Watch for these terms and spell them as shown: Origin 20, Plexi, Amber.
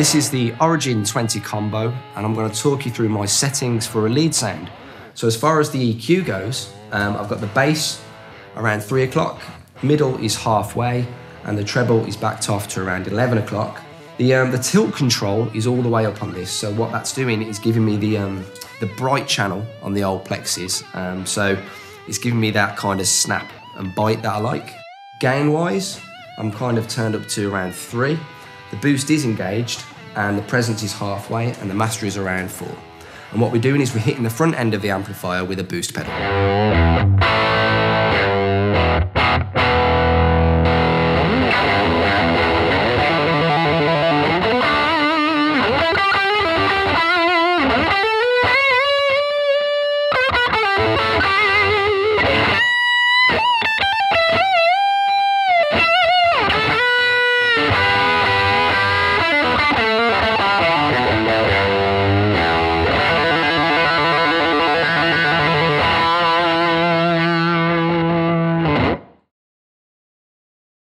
This is the Origin 20 combo, and I'm going to talk you through my settings for a lead sound. So as far as the EQ goes, I've got the bass around 3 o'clock, middle is halfway, and the treble is backed off to around 11 o'clock. The tilt control is all the way up on this, so what that's doing is giving me the bright channel on the old Plexis, so it's giving me that kind of snap and bite that I like. Gain-wise, I'm kind of turned up to around 3, the boost is engaged, and the presence is halfway, and the master is around 4. And what we're doing is we're hitting the front end of the amplifier with a boost pedal.